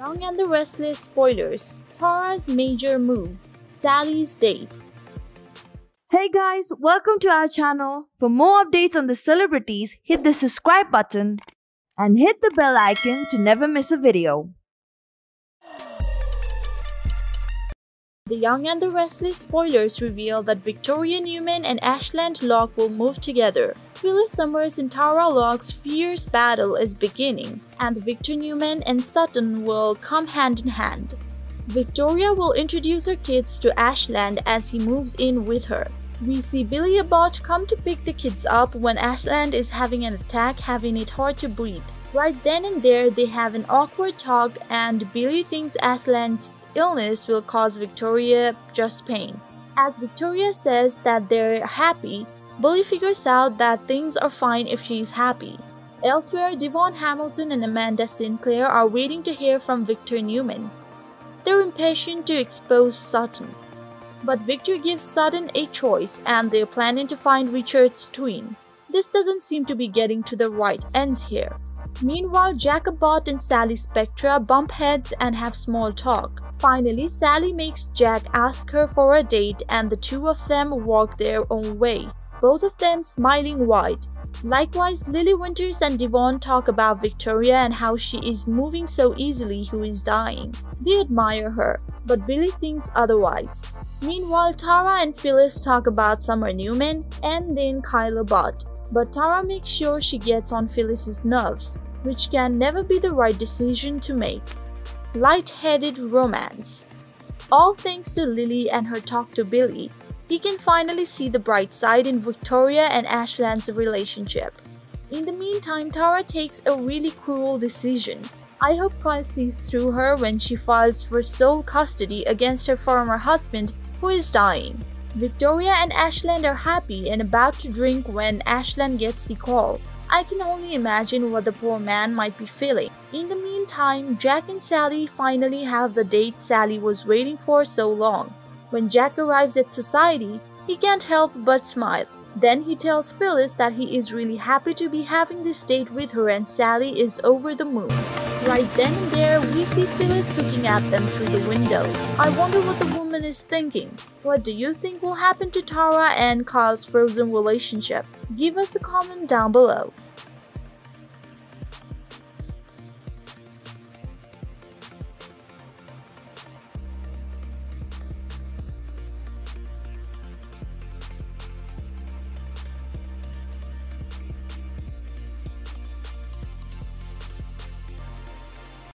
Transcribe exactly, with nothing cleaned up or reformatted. Young and the Restless spoilers, Tara's major move, Sally's date. Hey guys, welcome to our channel. For more updates on the celebrities, hit the subscribe button and hit the bell icon to never miss a video. The Young and the Restless spoilers reveal that Victoria Newman and Ashland Locke will move together. Phyllis Summers and Tara Locke's fierce battle is beginning, and Victor Newman and Sutton will come hand in hand. Victoria will introduce her kids to Ashland as he moves in with her. We see Billy Abbott come to pick the kids up when Ashland is having an attack, having it hard to breathe. Right then and there, they have an awkward talk, and Billy thinks Ashland's illness will cause Victoria just pain. As Victoria says that they're happy, Billy figures out that things are fine if she's happy. Elsewhere, Devon Hamilton and Amanda Sinclair are waiting to hear from Victor Newman. They're impatient to expose Sutton. But Victor gives Sutton a choice, and they're planning to find Richard's twin. This doesn't seem to be getting to the right ends here. Meanwhile, Jack Abbott and Sally Spectra bump heads and have small talk. Finally, Sally makes Jack ask her for a date, and the two of them walk their own way, both of them smiling wide. Likewise, Lily Winters and Devon talk about Victoria and how she is moving so easily, who is dying. They admire her, but Billy thinks otherwise. Meanwhile, Tara and Phyllis talk about Summer Newman and then Kylo Bot, but Tara makes sure she gets on Phyllis's nerves, which can never be the right decision to make. Light-headed romance. All thanks to Lily and her talk to Billy, he can finally see the bright side in Victoria and Ashland's relationship. In the meantime, Tara takes a really cruel decision. I hope Kyle sees through her when she files for sole custody against her former husband, who is dying. Victoria and Ashland are happy and about to drink when Ashland gets the call. I can only imagine what the poor man might be feeling. In the meantime, Jack and Sally finally have the date Sally was waiting for so long. When Jack arrives at society, he can't help but smile. Then he tells Phyllis that he is really happy to be having this date with her, and Sally is over the moon. Right then and there, we see Phyllis looking at them through the window. I wonder what the woman is thinking. What do you think will happen to Tara and Kyle's frozen relationship? Give us a comment down below.